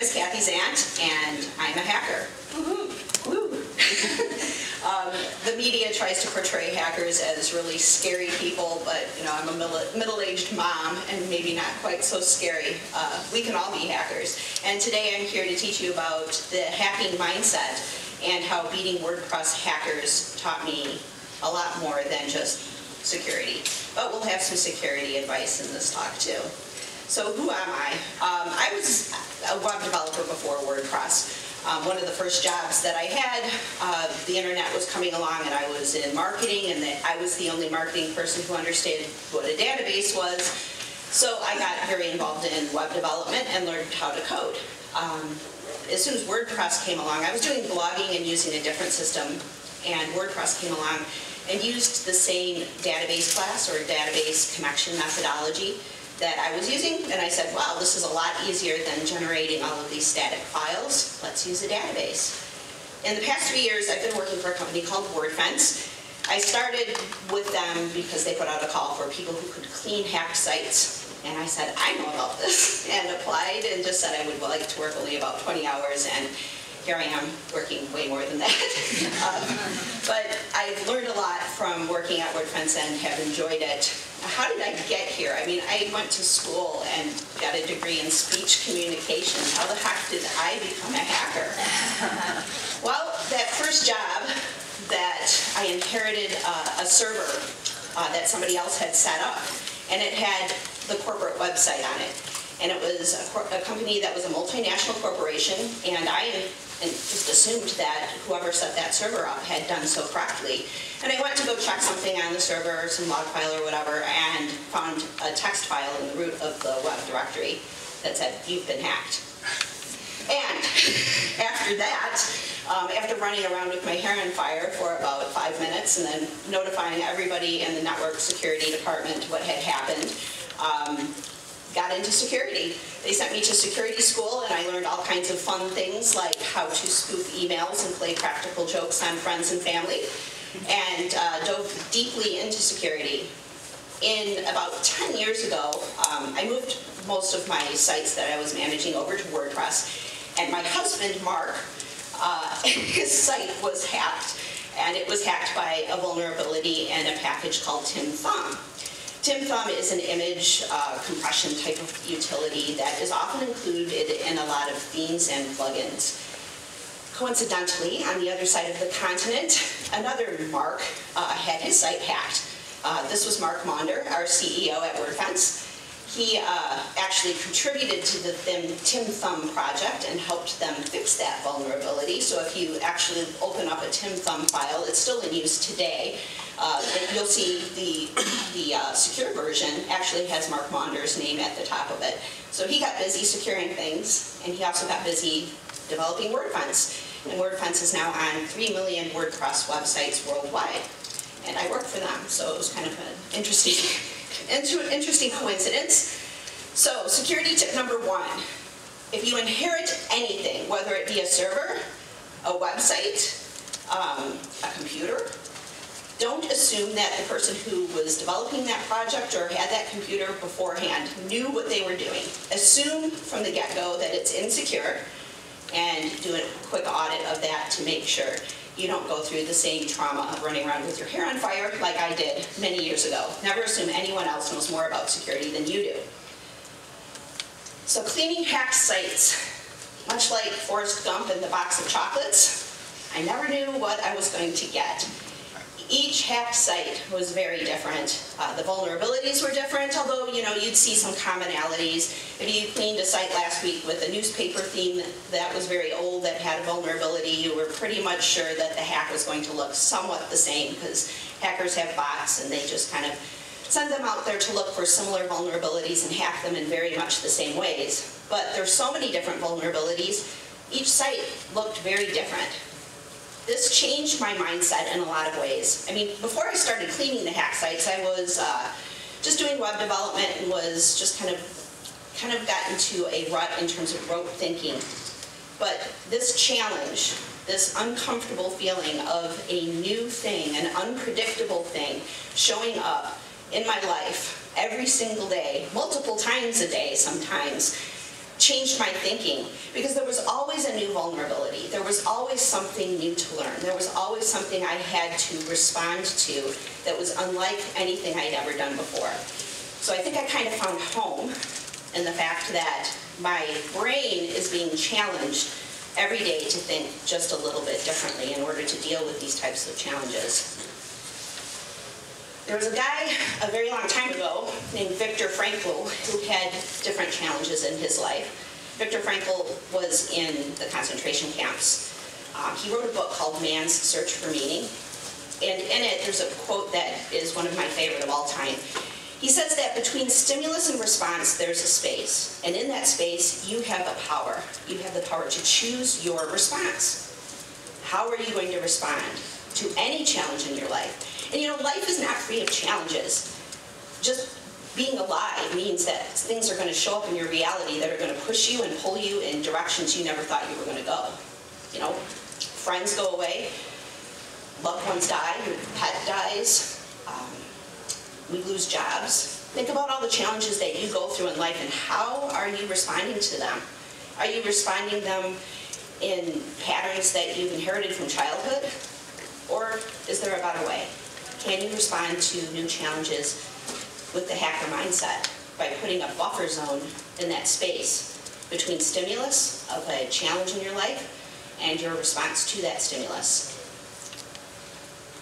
It's Kathy Zant, and I'm a hacker. Woo-hoo. Woo. The media tries to portray hackers as really scary people, but you know, I'm a middle-aged mom, and maybe not quite so scary. We can all be hackers. And today I'm here to teach you about the hacking mindset and how beating WordPress hackers taught me a lot more than just security. But we'll have some security advice in this talk too. So who am I? I was a web developer before WordPress. One of the first jobs that I had, the internet was coming along and I was in marketing, and I was the only marketing person who understood what a database was. So I got very involved in web development and learned how to code. As soon as WordPress came along, I was doing blogging and using a different system, and WordPress came along and used the same database class or database connection methodology that I was using, and I said, wow, this is a lot easier than generating all of these static files. Let's use a database. In the past 3 years, I've been working for a company called Wordfence. I started with them because they put out a call for people who could clean hacked sites, and I said, I know about this, and applied and just said I would like to work only about 20 hours, and here I am working way more than that. But I've learned a lot from working at Wordfence and have enjoyed it. How did I get here? I mean, I went to school and got a degree in speech communication. How the heck did I become a hacker? Well, that first job that I inherited a server that somebody else had set up, and it had the corporate website on it. And it was a company that was a multinational corporation, and I just assumed that whoever set that server up had done so correctly. And I went to go check something on the server, some log file or whatever, and found a text file in the root of the web directory that said, you've been hacked. And after that, after running around with my hair on fire for about 5 minutes and then notifying everybody in the network security department what had happened, got into security. They sent me to security school, and I learned all kinds of fun things like how to spoof emails and play practical jokes on friends and family, and dove deeply into security. In about 10 years ago, I moved most of my sites that I was managing over to WordPress, and my husband, Mark, his site was hacked, and it was hacked by a vulnerability in a package called Tim Thumb. Tim Thumb is an image compression type of utility that is often included in a lot of themes and plugins. Coincidentally, on the other side of the continent, another Mark had his site hacked. This was Mark Maunder, our CEO at Wordfence. He actually contributed to the Tim Thumb project and helped them fix that vulnerability. So if you actually open up a Tim Thumb file, it's still in use today. You'll see the secure version actually has Mark Maunder's name at the top of it. So he got busy securing things, and he also got busy developing Wordfence. And Wordfence is now on 3 million WordPress websites worldwide. And I work for them, so it was kind of an interesting coincidence. So security tip number one, if you inherit anything, whether it be a server, a website, a computer, don't assume that the person who was developing that project or had that computer beforehand knew what they were doing. Assume from the get-go that it's insecure and do a quick audit of that to make sure you don't go through the same trauma of running around with your hair on fire like I did many years ago. Never assume anyone else knows more about security than you do. So cleaning hacked sites, much like Forrest Gump and the box of chocolates, I never knew what I was going to get. Each hacked site was very different. The vulnerabilities were different, although you'd see some commonalities. If you cleaned a site last week with a newspaper theme that was very old that had a vulnerability, you were pretty much sure that the hack was going to look somewhat the same because hackers have bots and they just kind of send them out there to look for similar vulnerabilities and hack them in very much the same ways. But there's so many different vulnerabilities. Each site looked very different. This changed my mindset in a lot of ways. I mean, before I started cleaning the hack sites, I was just doing web development and was just kind of got into a rut in terms of rote thinking. But this challenge, this uncomfortable feeling of a new thing, an unpredictable thing showing up in my life every single day, multiple times a day sometimes, changed my thinking, because there was always a new vulnerability. There was always something new to learn. There was always something I had to respond to that was unlike anything I'd ever done before. So I think I kind of found home in the fact that my brain is being challenged every day to think just a little bit differently in order to deal with these types of challenges. There was a guy a very long time ago named Viktor Frankl who had different challenges in his life. Viktor Frankl was in the concentration camps. He wrote a book called Man's Search for Meaning. And in it, there's a quote that is one of my favorite of all time. He says that between stimulus and response, there's a space. And in that space, you have a power. You have the power to choose your response. How are you going to respond to any challenge in your life? And you know, life is not free of challenges. Just being alive means that things are going to show up in your reality that are going to push you and pull you in directions you never thought you were going to go. You know, friends go away, loved ones die, your pet dies, we lose jobs. Think about all the challenges that you go through in life and how are you responding to them? Are you responding to them in patterns that you've inherited from childhood? Or is there a better way? Can you respond to new challenges with the hacker mindset by putting a buffer zone in that space between stimulus of a challenge in your life and your response to that stimulus?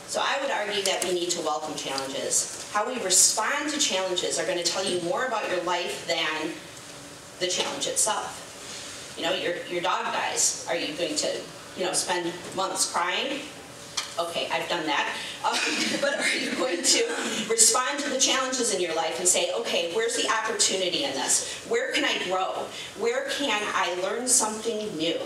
So I would argue that we need to welcome challenges. How we respond to challenges are going to tell you more about your life than the challenge itself. You know, your dog dies. Are you going to, you know, spend months crying? Okay, I've done that. But are you going to respond to the challenges in your life and say, okay, where's the opportunity in this? Where can I grow? Where can I learn something new?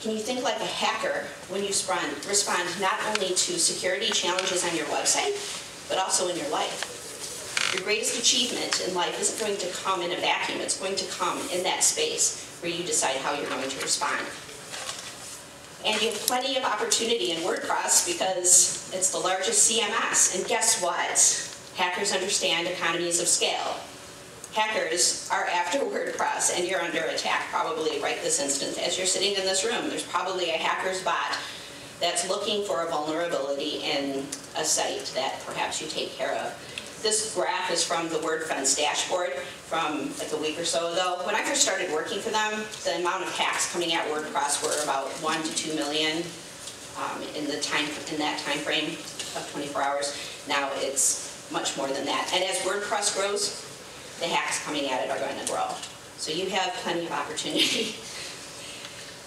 Can you think like a hacker when you respond not only to security challenges on your website, but also in your life? Your greatest achievement in life isn't going to come in a vacuum. It's going to come in that space where you decide how you're going to respond. And you have plenty of opportunity in WordPress because it's the largest CMS. And guess what? Hackers understand economies of scale. Hackers are after WordPress, and you're under attack probably right this instant. As you're sitting in this room, there's probably a hacker's bot that's looking for a vulnerability in a site that perhaps you take care of. This graph is from the Wordfence dashboard from like a week or so ago. When I first started working for them, the amount of hacks coming at WordPress were about 1 to 2 million in that time frame of 24 hours. Now it's much more than that. And as WordPress grows, the hacks coming at it are going to grow. So you have plenty of opportunity.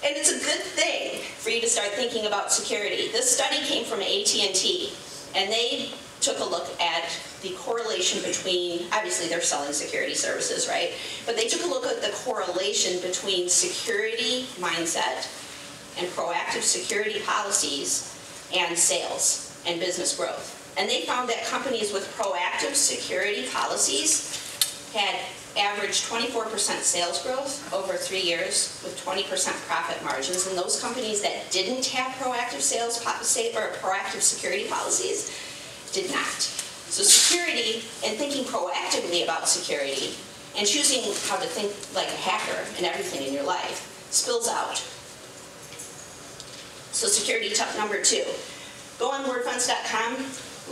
And it's a good thing for you to start thinking about security. This study came from AT&T, and they took a look at the correlation between, obviously they're selling security services, right? But they took a look at the correlation between security mindset and proactive security policies and sales and business growth. And they found that companies with proactive security policies had averaged 24% sales growth over 3 years with 20% profit margins. And those companies that didn't have proactive sales or proactive security policies did not. So security, and thinking proactively about security, and choosing how to think like a hacker in everything in your life, spills out. So security tip number 2. Go on wordfence.com,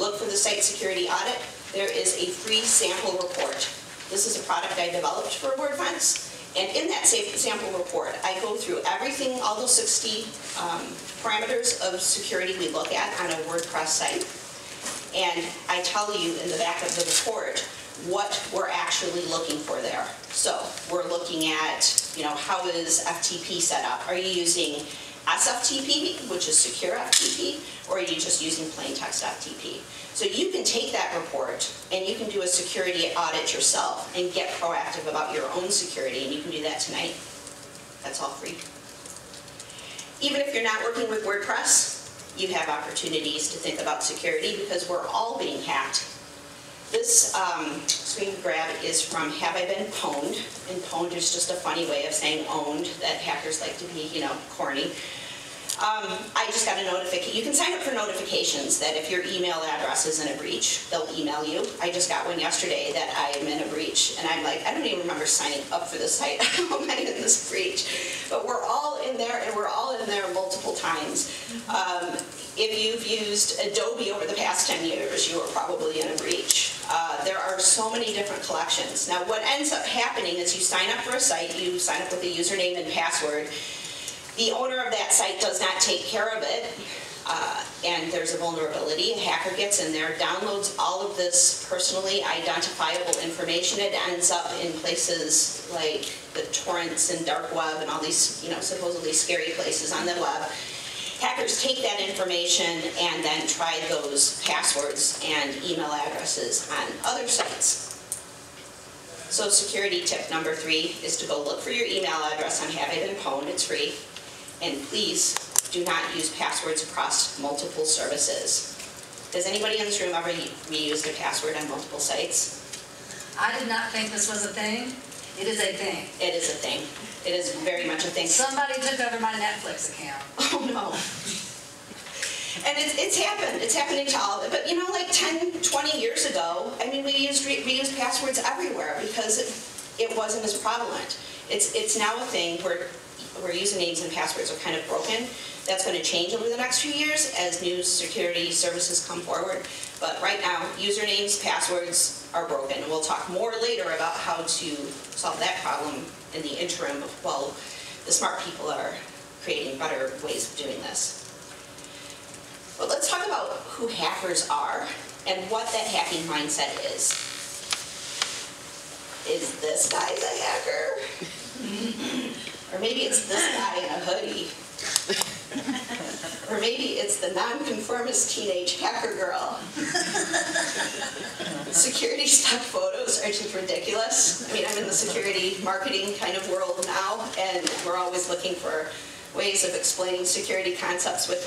look for the site security audit. There is a free sample report. This is a product I developed for Wordfence. And in that sample report, I go through everything, all those 60 parameters of security we look at on a WordPress site. And I tell you in the back of the report what we're actually looking for there. So we're looking at, you know, how is FTP set up? Are you using SFTP, which is secure FTP, or are you just using plain text FTP? So you can take that report and you can do a security audit yourself and get proactive about your own security, and you can do that tonight. That's all free. Even if you're not working with WordPress, you have opportunities to think about security because we're all being hacked. This screen grab is from Have I Been Pwned? And pwned is just a funny way of saying owned, that hackers like to be, you know, corny. I just got a notification. You can sign up for notifications that if your email address is in a breach, they'll email you. I just got one yesterday that I am in a breach, and I'm like, I don't even remember signing up for this site. I'm in this breach. But we're all in there, and we're all in there multiple times. If you've used Adobe over the past 10 years, you are probably in a breach. There are so many different collections. Now, what ends up happening is you sign up for a site, you sign up with a username and password. The owner of that site does not take care of it, and there's a vulnerability. A hacker gets in there, downloads all of this personally identifiable information. It ends up in places like the torrents and dark web and all these, you know, supposedly scary places on the web. Hackers take that information and then try those passwords and email addresses on other sites. So security tip number 3 is to go look for your email address on Have I Been Pwned, it's free. And please do not use passwords across multiple services. Does anybody in this room ever reuse their password on multiple sites? I did not think this was a thing. It is a thing. It is a thing. It is very much a thing. Somebody took over my Netflix account. Oh, no. And it's happened. It's happening to all of it. But, you know, like 10, 20 years ago, I mean, we used passwords everywhere because it wasn't as prevalent. It's now a thing where usernames and passwords are kind of broken. That's going to change over the next few years as new security services come forward. But right now, usernames, passwords are broken. And we'll talk more later about how to solve that problem in the interim of, well, the smart people are creating better ways of doing this. But let's talk about who hackers are and what that hacking mindset is. Is this guy the hacker? Or maybe it's this guy in a hoodie. Or maybe it's the nonconformist teenage hacker girl. Security stock photos are just ridiculous. I mean, I'm in the security marketing kind of world now, and we're always looking for ways of explaining security concepts with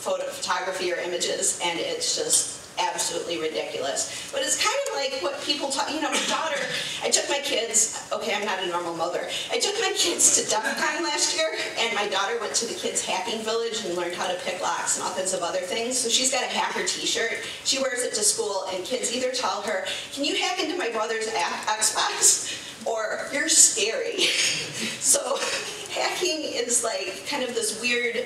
photography or images, and it's just absolutely ridiculous. But it's kind of like what people talk, you know, my daughter, I took my kids, okay, I'm not a normal mother, I took my kids to DEF CON last year, and my daughter went to the kids' hacking village and learned how to pick locks and all kinds of other things. So she's got a hacker t-shirt. She wears it to school, and kids either tell her, can you hack into my brother's Xbox? Or, you're scary. So hacking is like kind of this weird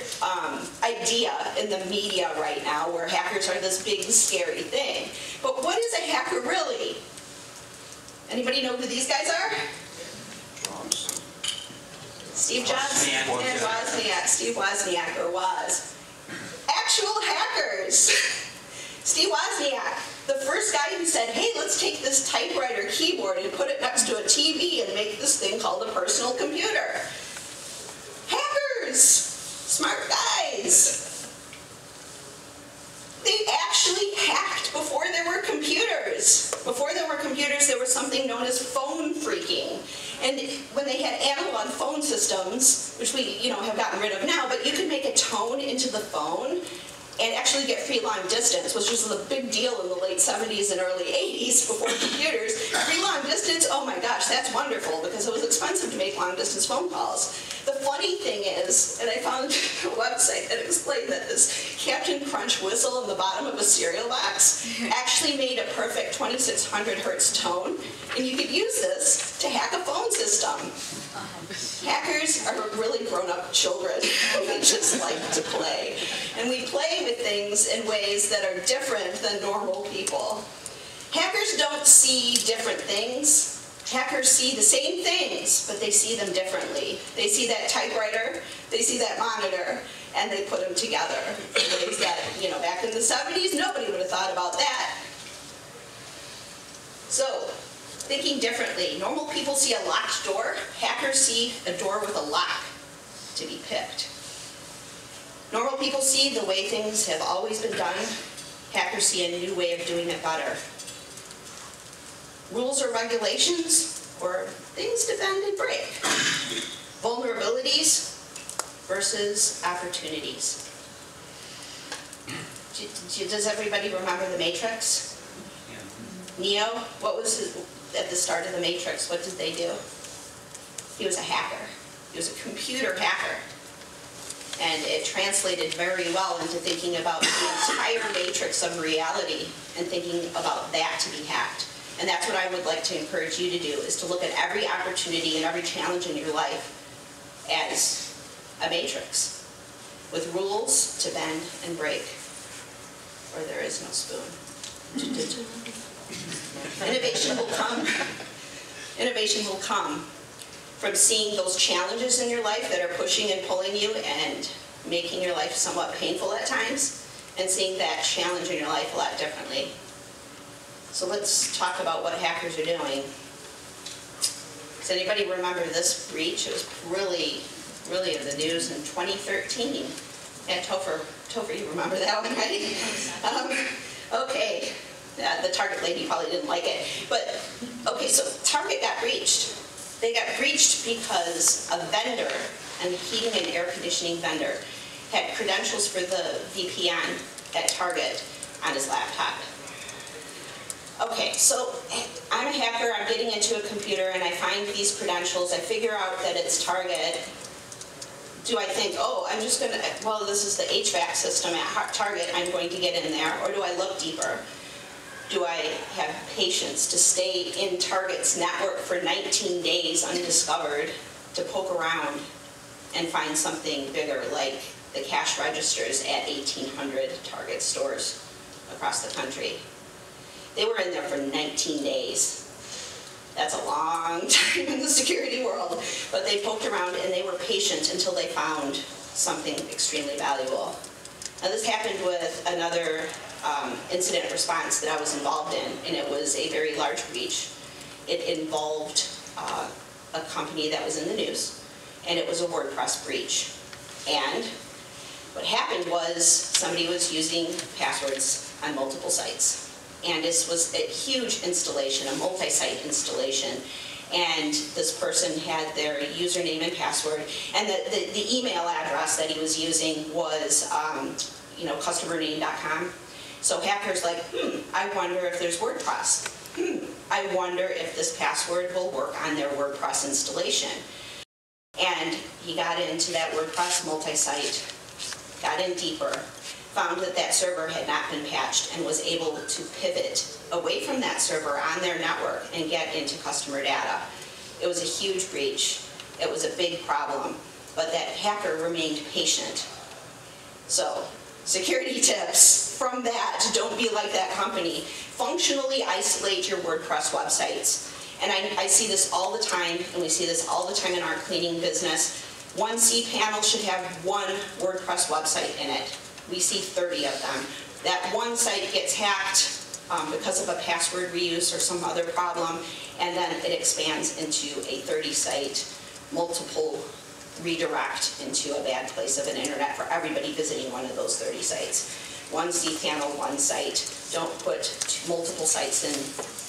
idea in the media right now where hackers are this big scary thing. But what is a hacker really? Anybody know who these guys are? Jobs. Steve Jobs and Wozniak. Steve Wozniak, or Woz. Actual hackers. Steve Wozniak, the first guy who said, hey, let's take this typewriter keyboard and put it next to a TV and make this thing called a personal computer. Hackers, smart guys. They actually hacked before there were computers. Before there were computers, there was something known as phone freaking. And when they had analog phone systems, which we, you know, have gotten rid of now, but you could make a tone into the phone and actually get free long distance, which was a big deal in the late 70s and early 80s before computers. Free long distance, oh my gosh, that's wonderful because it was expensive to make long distance phone calls. The funny thing is, and I found a website that explained that this Captain Crunch whistle in the bottom of a cereal box actually made a perfect 2600 hertz tone, and you could use this to hack a phone system. Hackers are really grown-up children. We just like to play. And we play with things in ways that are different than normal people. Hackers don't see different things. Hackers see the same things, but they see them differently. They see that typewriter, they see that monitor, and they put them together. In ways that, you know, back in the 70s, nobody would have thought about that. So, thinking differently. Normal people see a locked door. Hackers see a door with a lock to be picked. Normal people see the way things have always been done. Hackers see a new way of doing it better. Rules or regulations, or things to bend and break. Vulnerabilities versus opportunities. Does everybody remember the Matrix? Neo, what was his... At the start of the Matrix, what did they do? He was a hacker. He was a computer hacker. And it translated very well into thinking about the entire matrix of reality and thinking about that to be hacked. And that's what I would like to encourage you to do, is to look at every opportunity and every challenge in your life as a matrix with rules to bend and break, or there is no spoon. Innovation will come. Innovation will come from seeing those challenges in your life that are pushing and pulling you and making your life somewhat painful at times, and seeing that challenge in your life a lot differently. So let's talk about what hackers are doing. Does anybody remember this breach? It was really in the news in 2013 at Topher. Topher, you remember that one, right? Okay, the Target lady probably didn't like it. But okay, so Target got breached. They got breached because a vendor, a heating and air conditioning vendor, had credentials for the VPN at Target on his laptop. Okay, so I'm a hacker, I'm getting into a computer and I find these credentials, I figure out that it's Target. Do I think, oh, I'm just gonna, well, this is the HVAC system at Target, I'm going to get in there, or do I look deeper? Do I have patience to stay in Target's network for 19 days undiscovered to poke around and find something bigger, like the cash registers at 1,800 Target stores across the country? They were in there for 19 days. That's a long time in the security world. But they poked around and they were patient until they found something extremely valuable. Now this happened with another incident response that I was involved in, and it was a very large breach. It involved a company that was in the news, and it was a WordPress breach. And what happened was somebody was using passwords on multiple sites. And this was a huge installation, a multi-site installation. And this person had their username and password, and the email address that he was using was customername.com. So hackers like, I wonder if there's WordPress. I wonder if this password will work on their WordPress installation. And he got into that WordPress multi-site, got in deeper, found that that server had not been patched, and was able to pivot away from that server on their network and get into customer data. It was a huge breach. It was a big problem. But that hacker remained patient. So, security tips from that, don't be like that company. Functionally isolate your WordPress websites. And I see this all the time, and we see this all the time in our cleaning business. One cPanel should have one WordPress website in it. We see 30 of them. That one site gets hacked because of a password reuse or some other problem, and then it expands into a 30-site multiple redirect into a bad place of an internet for everybody visiting one of those 30 sites. One cPanel, one site. Don't put multiple sites in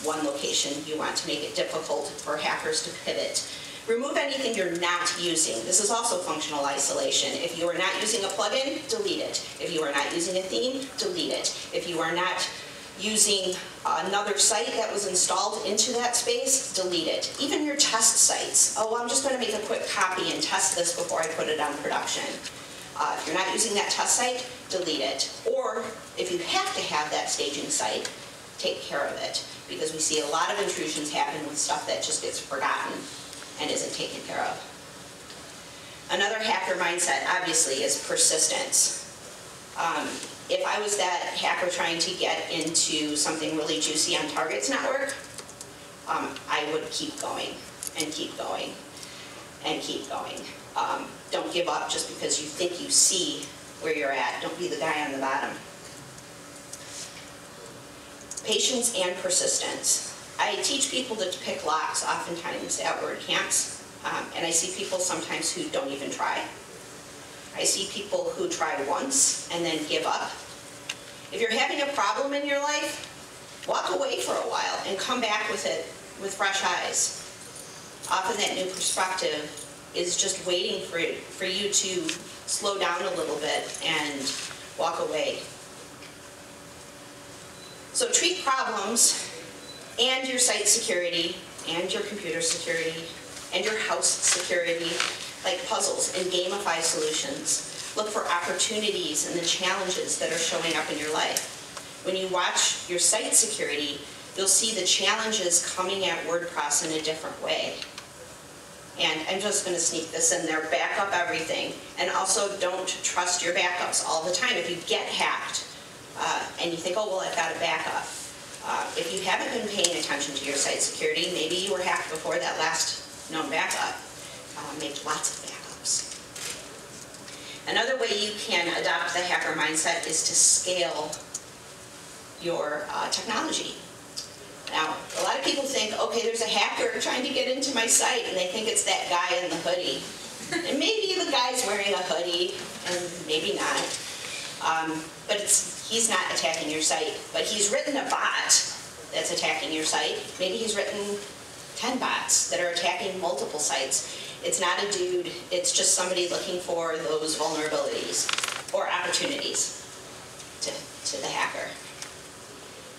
one location. You want to make it difficult for hackers to pivot. Remove anything you're not using. This is also functional isolation. If you are not using a plugin, delete it. If you are not using a theme, delete it. If you are not using another site that was installed into that space, delete it. Even your test sites. Oh, I'm just going to make a quick copy and test this before I put it on production. If you're not using that test site, delete it. Or if you have to have that staging site, take care of it. Because we see a lot of intrusions happen with stuff that just gets forgotten and isn't taken care of. Another hacker mindset, obviously, is persistence. If I was that hacker trying to get into something really juicy on Target's network, I would keep going and keep going and keep going. Don't give up just because you think you see where you're at. Don't be the guy on the bottom. Patience and persistence. I teach people to pick locks oftentimes at WordCamps, and I see people sometimes who don't even try. I see people who try once and then give up. If you're having a problem in your life, walk away for a while and come back with it with fresh eyes. Often that new perspective is just waiting for you to slow down a little bit and walk away. So treat problems and your site security, and your computer security, and your house security like puzzles and gamify solutions. Look for opportunities and the challenges that are showing up in your life. When you watch your site security, you'll see the challenges coming at WordPress in a different way. And I'm just going to sneak this in there, back up everything. And also don't trust your backups all the time. If you get hacked and you think, oh, well, I've got a backup. If you haven't been paying attention to your site security, maybe you were hacked before that last known backup. Make lots of backups. Another way you can adopt the hacker mindset is to scale your technology. Now, a lot of people think, okay, there's a hacker trying to get into my site, and they think it's that guy in the hoodie. And maybe the guy's wearing a hoodie, and maybe not. But he's not attacking your site. But he's written a bot that's attacking your site. Maybe he's written 10 bots that are attacking multiple sites. It's not a dude. It's just somebody looking for those vulnerabilities or opportunities to the hacker.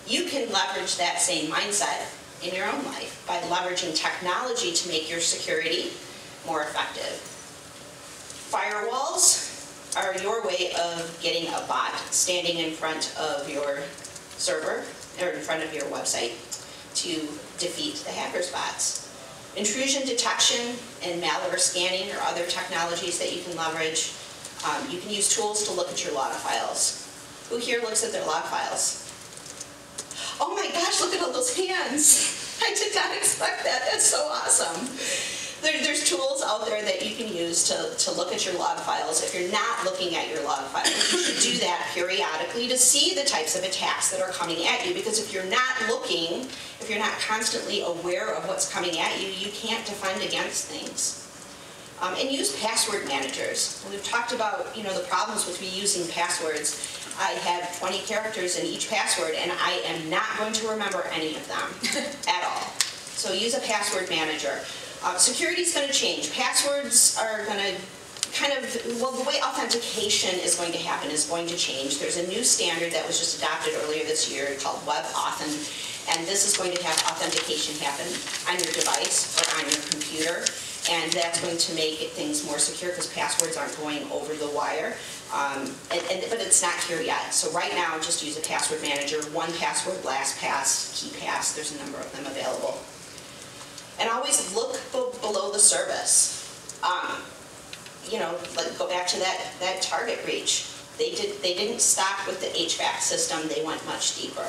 You can leverage that same mindset in your own life by leveraging technology to make your security more effective. Firewalls are your way of getting a bot standing in front of your server or in front of your website to defeat the hacker's bots. Intrusion detection and malware scanning are other technologies that you can leverage. You can use tools to look at your log files. Who here looks at their log files? Oh my gosh, look at all those hands. I did not expect that. That's so awesome. There's tools out there that you can use to look at your log files. If you're not looking at your log files, you should do that periodically to see the types of attacks that are coming at you. Because if you're not looking, if you're not constantly aware of what's coming at you, you can't defend against things. And use password managers. And we've talked about the problems with reusing passwords. I have 20 characters in each password, and I am not going to remember any of them at all. So use a password manager. Security is going to change. Passwords are going to the way authentication is going to happen is going to change. There's a new standard that was just adopted earlier this year called WebAuthn, and this is going to have authentication happen on your device or on your computer. And that's going to make things more secure because passwords aren't going over the wire. But it's not here yet. So right now, just use a password manager, 1Password, LastPass, KeyPass. There's a number of them available. And always look below the surface. Go back to that Target breach. They didn't stop with the HVAC system. They went much deeper.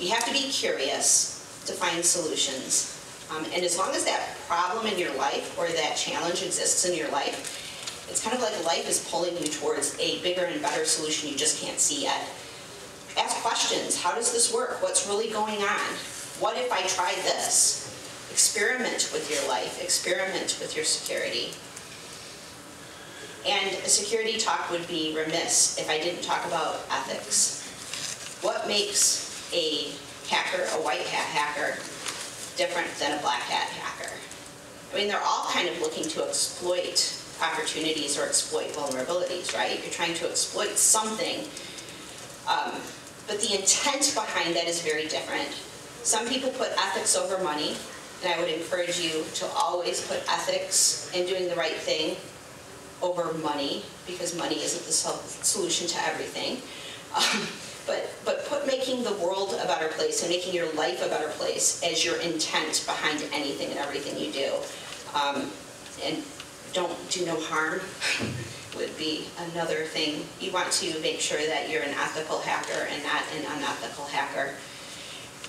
You have to be curious to find solutions. And as long as that problem in your life or that challenge exists in your life, it's kind of like life is pulling you towards a bigger and better solution you just can't see yet. Ask questions. How does this work? What's really going on? What if I try this? Experiment with your life. Experiment with your security. And a security talk would be remiss if I didn't talk about ethics. What makes a hacker, a white hat hacker, different than a black hat hacker? I mean, they're all kind of looking to exploit opportunities or exploit vulnerabilities, right? You're trying to exploit something, but the intent behind that is very different. Some people put ethics over money, and I would encourage you to always put ethics and doing the right thing over money, because money isn't the solution to everything. But put making the world a better place and making your life a better place as your intent behind anything and everything you do. And don't do no harm would be another thing. You want to make sure that you're an ethical hacker and not an unethical hacker.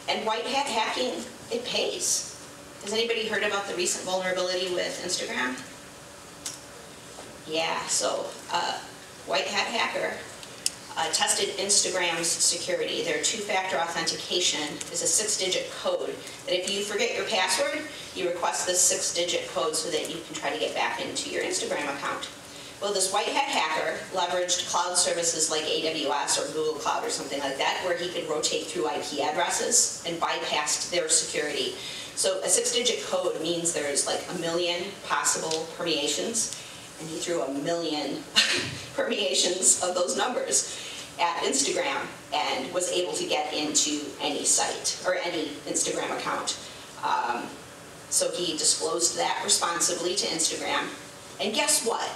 And white hat hacking, it pays. Has anybody heard about the recent vulnerability with Instagram? Yeah, so white hat hacker tested Instagram's security. Their two-factor authentication is a 6-digit code that if you forget your password, you request this 6-digit code so that you can try to get back into your Instagram account. Well, this white hat hacker leveraged cloud services like AWS or Google Cloud or something like that, where he could rotate through IP addresses and bypassed their security. So a 6-digit code means there's like 1 million possible permeations, and he threw 1 million permeations of those numbers at Instagram and was able to get into any site or any Instagram account. So he disclosed that responsibly to Instagram. And guess what?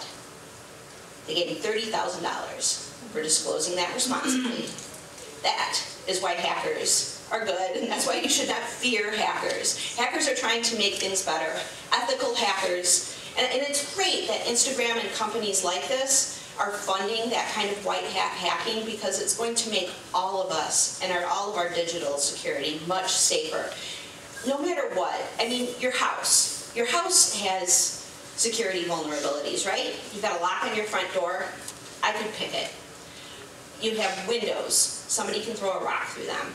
They gave him $30,000 for disclosing that responsibly. That is why hackers are good, and that's why you should not fear hackers. Hackers are trying to make things better. Ethical hackers, and it's great that Instagram and companies like this are funding that kind of white hat hacking, because it's going to make all of us and all of our digital security much safer. No matter what, I mean, your house has security vulnerabilities, right? You've got a lock on your front door, I could pick it. You have windows, somebody can throw a rock through them.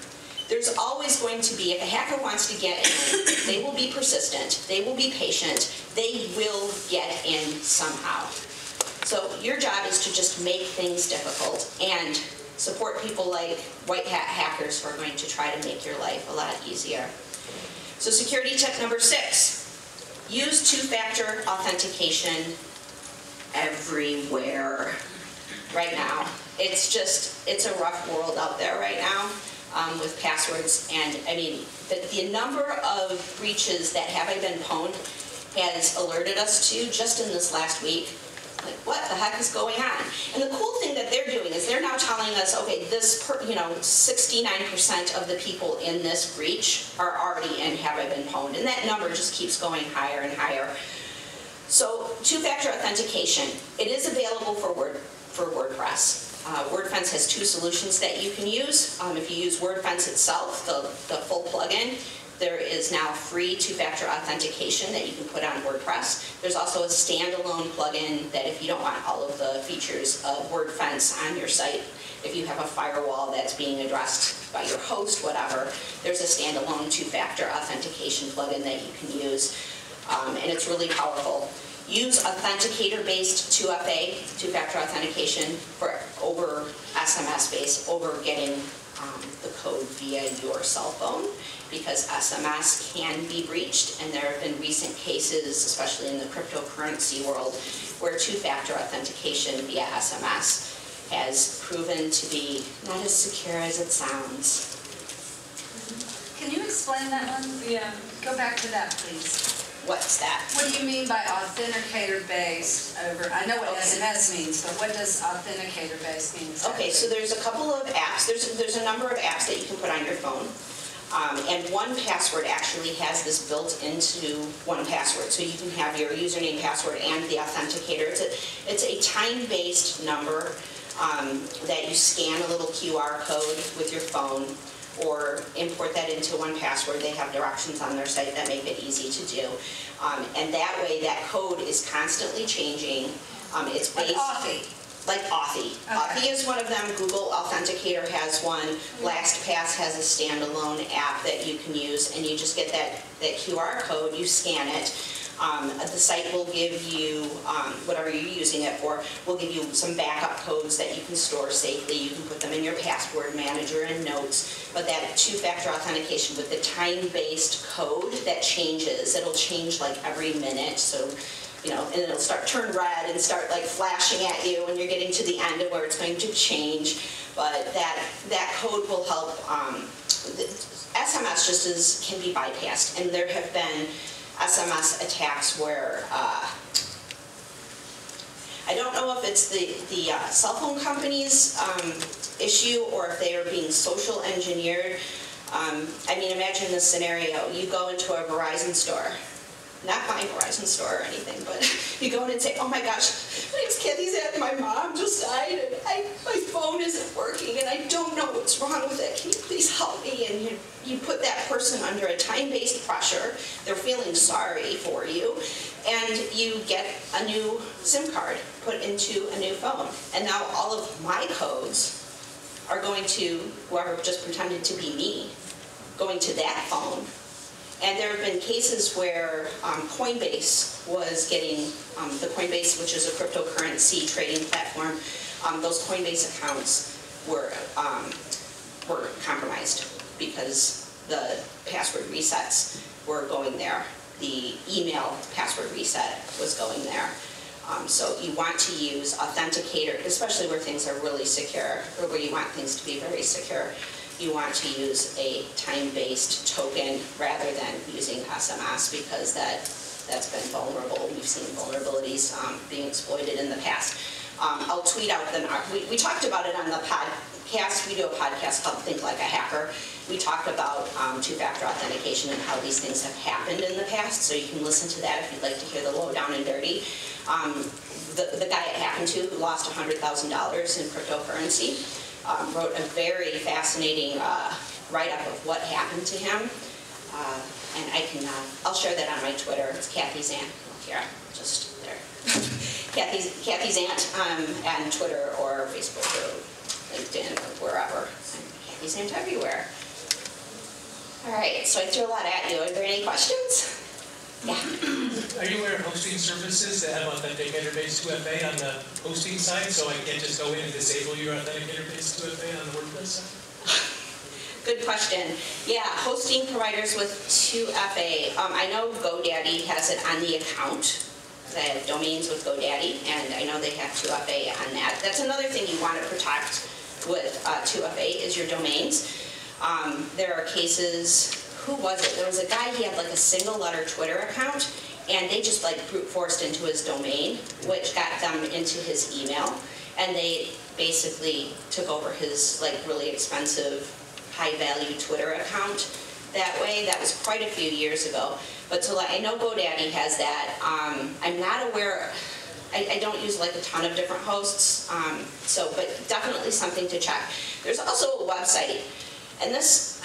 There's always going to be, if a hacker wants to get in, they will be persistent, they will be patient, they will get in somehow. So your job is to just make things difficult and support people like white hat hackers who are going to try to make your life a lot easier. So security tip number 6. Use two-factor authentication everywhere right now. It's just, it's a rough world out there right now with passwords. And I mean, the number of breaches that Have I Been Pwned has alerted us to just in this last week. Like, what the heck is going on? And the cool thing that they're doing is they're now telling us, okay, this, 69% of the people in this breach are already in Have I Been Pwned, and that number just keeps going higher and higher. So two-factor authentication, it is available for WordPress. Wordfence has two solutions that you can use. If you use Wordfence itself, the full plugin, there is now free two-factor authentication that you can put on WordPress. There's also a standalone plugin that if you don't want all of the features of Wordfence on your site, if you have a firewall that's being addressed by your host, whatever, there's a standalone two-factor authentication plugin that you can use, and it's really powerful. Use authenticator-based 2FA, two-factor authentication, for over SMS-based, over getting the code via your cell phone, because SMS can be breached, and there have been recent cases, especially in the cryptocurrency world, where two-factor authentication via SMS has proven to be not as secure as it sounds. Can you explain that one? Yeah. Go back to that, please. What's that? What do you mean by authenticator-based over? I know what SMS means, but what does authenticator-based mean? Okay, so there's a couple of apps. There's a number of apps that you can put on your phone. And 1Password actually has this built into 1Password. So you can have your username, password, and the authenticator. It's a time-based number that you scan a little QR code with your phone, or import that into 1Password. They have directions on their site that make it easy to do. And that way, that code is constantly changing. It's based like Authy. Okay. Authy is one of them. Google Authenticator has one. LastPass has a standalone app that you can use, and you just get that QR code, you scan it. The site will give you, whatever you're using it for, will give you some backup codes that you can store safely. You can put them in your password manager and notes. But that two-factor authentication with the time-based code that changes, it'll change like every minute. So, you know, and it'll turn red and start like flashing at you when you're getting to the end of where it's going to change. But that code will help. SMS just can be bypassed, and there have been SMS attacks where, I don't know if it's the cell phone company's issue or if they are being social engineered. I mean, imagine this scenario. You go into a Verizon store. Not my Verizon store or anything, but you go in and say, oh my gosh, my name's Kathy Zant, my mom just died, and my phone isn't working, and I don't know what's wrong with it. Can you please help me? And you put that person under a time-based pressure. They're feeling sorry for you, and you get a new SIM card put into a new phone. And now all of my codes are going to whoever just pretended to be me, going to that phone. And there have been cases where Coinbase was getting, the Coinbase, which is a cryptocurrency trading platform, those Coinbase accounts were compromised because the password resets were going there. The email password reset was going there. So you want to use authenticator, especially where things are really secure, or where you want things to be very secure. You want to use a time-based token rather than using SMS, because that that's been vulnerable. We've seen vulnerabilities being exploited in the past. I'll tweet out the, we talked about it on the podcast. We do a podcast called Think Like a Hacker. We talked about two-factor authentication and how these things have happened in the past, so you can listen to that if you'd like to hear the low down and dirty. The guy it happened to, who lost $100,000 in cryptocurrency, wrote a very fascinating write-up of what happened to him. And I can, I'll share that on my Twitter. It's Kathy Zant. Here, just there. Kathy Zant on Twitter or Facebook or LinkedIn or wherever. Kathy Zant everywhere. All right, so I threw a lot at you. Are there any questions? Yeah. Are you aware of hosting services that have authenticator-based 2FA on the hosting side, so I can't just go in and disable your authenticator-based 2FA on the WordPress side? Good question. Yeah, hosting providers with 2FA. I know GoDaddy has it on the account. They have domains with GoDaddy, and I know they have 2FA on that. That's another thing you want to protect with 2FA is your domains. There are cases, who was it? There was a guy, he had like a single letter Twitter account, and they just like brute forced into his domain, which got them into his email, and they basically took over his like really expensive high-value Twitter account that way. That was quite a few years ago. But so like, I know GoDaddy has that. I'm not aware, I don't use like a ton of different hosts, so, but definitely something to check. There's also a website, and this,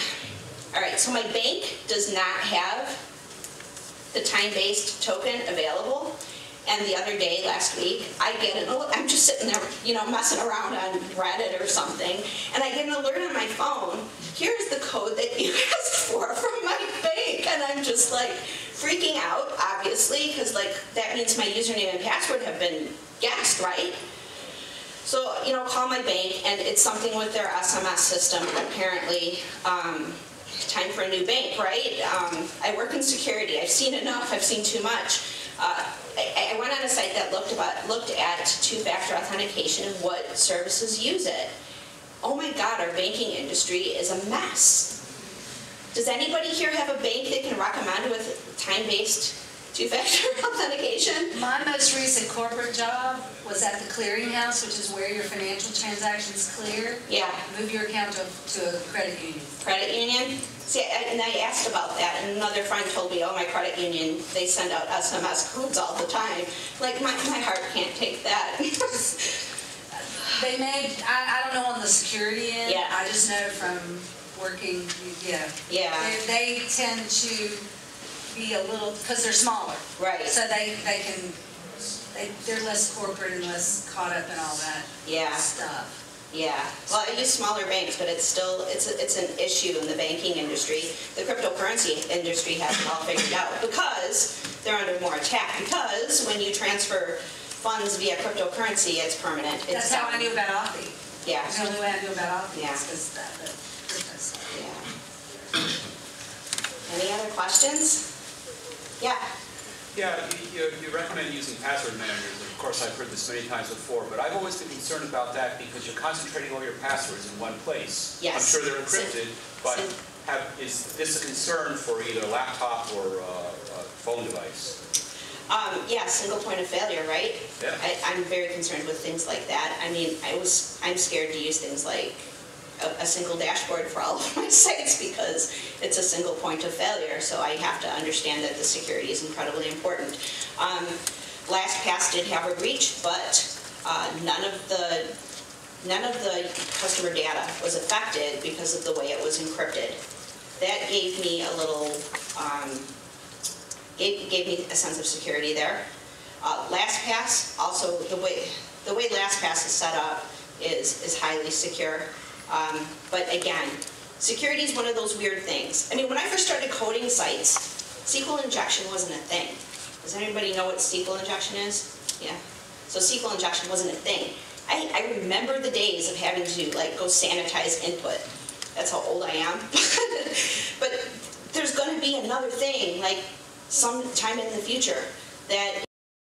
all right, so my bank does not have the time-based token available. And the other day, last week, I get an alert. I'm just sitting there, you know, messing around on Reddit or something, and I get an alert on my phone. Here's the code that you asked for from my bank, and I'm just like freaking out, obviously, because like that means my username and password have been guessed, right? So, you know, call my bank, and it's something with their SMS system, apparently. Time for a new bank, right? I work in security. I've seen enough. I've seen too much. I went on a site that looked at two-factor authentication and what services use it. Oh my God, our banking industry is a mess. Does anybody here have a bank they can recommend with time-based two-factor authentication? My most recent corporate job was at the clearinghouse, which is where your financial transactions clear. Yeah. Move your account to a credit union. Credit union? See, and I asked about that, and another friend told me, oh, my credit union, they send out SMS codes all the time. Like, my heart can't take that. They made, I don't know on the security end, yeah. I just know from working, yeah. Yeah. They tend to be a little, because they're smaller. Right. So they're less corporate and less caught up in all that yeah. stuff. Yeah, well, I use smaller banks, but it's still, it's an issue in the banking industry. The cryptocurrency industry has it all figured out because they're under more attack. Because when you transfer funds via cryptocurrency, it's permanent. It's That's how I knew about Authy. Yeah. That's the only way I knew about Authy. Yeah. Because that's yeah. Any other questions? Yeah. Yeah, you recommend using password managers. Of course, I've heard this many times before, but I've always been concerned about that because you're concentrating all your passwords in one place. Yes. I'm sure they're encrypted, but is this a concern for either a laptop or a phone device? Yeah, single point of failure, right? Yeah. I'm very concerned with things like that. I mean, I'm scared to use things like a single dashboard for all of my sites because it's a single point of failure. So I have to understand that the security is incredibly important. LastPass did have a breach, but none of the customer data was affected because of the way it was encrypted. That gave me a little gave me a sense of security there. LastPass also the way LastPass is set up is highly secure. But again, security is one of those weird things. I mean, when I first started coding sites, SQL injection wasn't a thing. Does anybody know what SQL injection is? Yeah. So SQL injection wasn't a thing. I remember the days of having to like go sanitize input. That's how old I am. But there's going to be another thing, like sometime in the future, that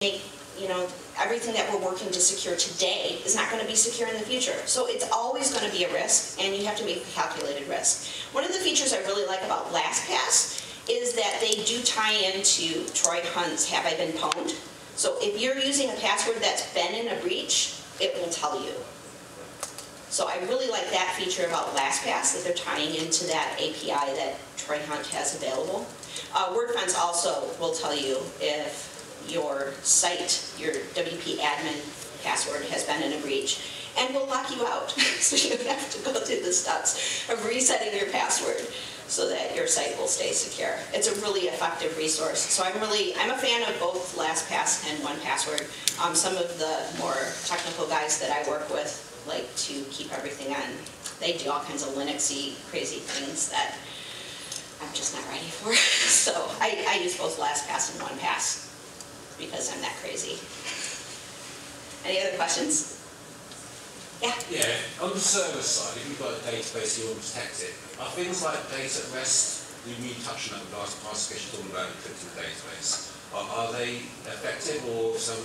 make you know, everything that we're working to secure today is not going to be secure in the future. So it's always going to be a risk, and you have to make a calculated risk. One of the features I really like about LastPass is that they do tie into Troy Hunt's Have I Been Pwned? So if you're using a password that's been in a breach, it will tell you. So I really like that feature about LastPass, that they're tying into that API that Troy Hunt has available. Wordfence also will tell you if your site, your WP admin password has been in a breach, and will lock you out. So you have to go through the steps of resetting your password so that your site will stay secure. It's a really effective resource. So I'm a fan of both LastPass and 1Password. Some of the more technical guys that I work with like to keep everything on. They do all kinds of Linuxy crazy things that I'm just not ready for. So I use both LastPass and 1Pass because I'm that crazy. Any other questions? Yeah? Yeah, on the server side, if you've got a database, you want to protect it. Are things like data at rest, you touched on the last classification talking about encrypting the database, are they effective, or some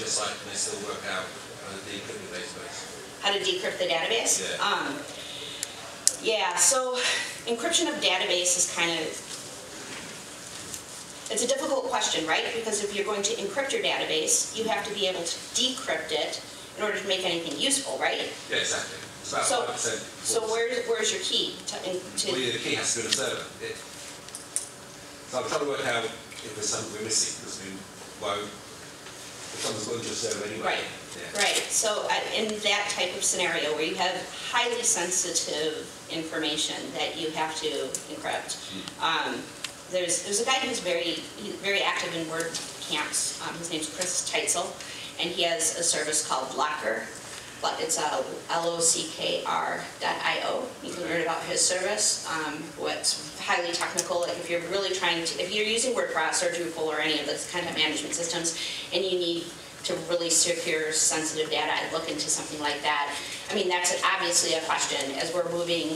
just like, can they still work out how to decrypt the database? How to decrypt the database? Yeah. Yeah, so encryption of database is kind of, it's a difficult question, right? Because if you're going to encrypt your database, you have to be able to decrypt it in order to make anything useful, right? Yeah, exactly. So where's your key? The key has to be in the server. Yeah. So I'm trying to work out if there's something we're missing, because someone's going to your server anyway. Right. Yeah. Right. So in that type of scenario where you have highly sensitive information that you have to encrypt, there's a guy who's very active in word camps. His name's Chris Teitzel, and he has a service called Locker. It's lockr.io. You can learn about his service. What's highly technical, like if you're really trying to, if you're using WordPress or Drupal or any of those kind of management systems, and you need to really secure sensitive data, I'd look into something like that. I mean, that's obviously a question as we're moving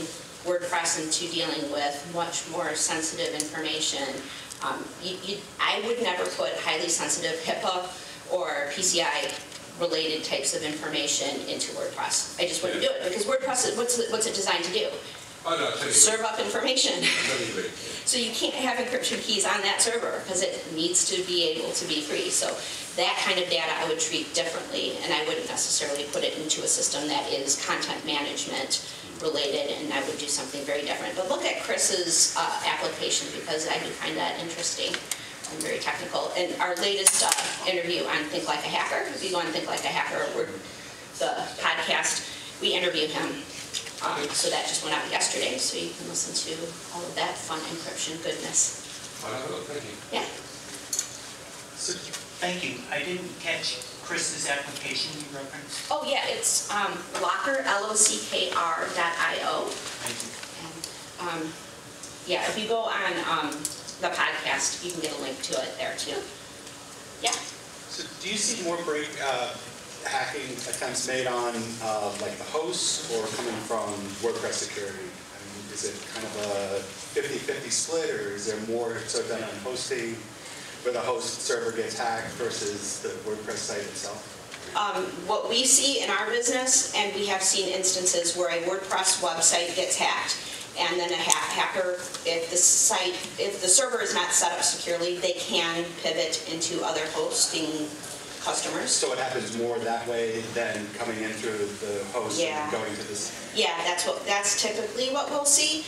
WordPress into dealing with much more sensitive information. I would never put highly sensitive HIPAA or PCI related types of information into WordPress. I just wouldn't do it, because WordPress, what's it designed to do? Serve up information. So you can't have encryption keys on that server because it needs to be able to be free. So that kind of data I would treat differently, and I wouldn't necessarily put it into a system that is content management related, and I would do something very different. But look at Chris's application, because I do find that interesting and very technical. And our latest interview on Think Like a Hacker, if you go on Think Like a Hacker, the podcast, we interview him. So that just went out yesterday, so you can listen to all of that fun encryption goodness. Thank you. Yeah. So, thank you. I didn't catch Chris's application you referenced? Oh, yeah, it's Locker, lockr.io. Thank you. And, yeah, if you go on the podcast, you can get a link to it there, too. Yeah? So do you see more hacking attempts made on, like, the hosts, or coming from WordPress security? I mean, is it kind of a 50-50 split, or is there more so done on hosting, where the host server gets hacked versus the WordPress site itself? What we see in our business, and we have seen instances where a WordPress website gets hacked, and then a hacker, if the server is not set up securely, they can pivot into other hosting customers. So it happens more that way than coming in through the host and going to this. Yeah, that's typically what we'll see.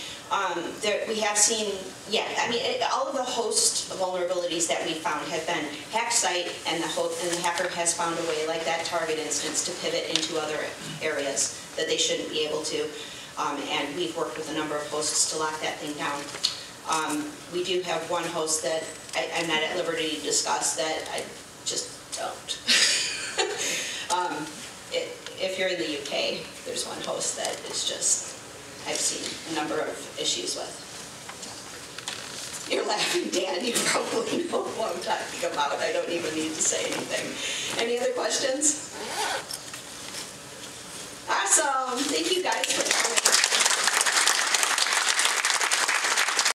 We have seen, all of the host vulnerabilities that we found have been hack site, and the hacker has found a way, like that Target instance, to pivot into other areas that they shouldn't be able to. And we've worked with a number of hosts to lock that thing down. We do have one host that I'm not at liberty to discuss that I just don't. If you're in the UK, there's one host that is just, I've seen a number of issues with. You're laughing, Dan. You probably know what I'm talking about. I don't even need to say anything. Any other questions? Awesome. Thank you guys for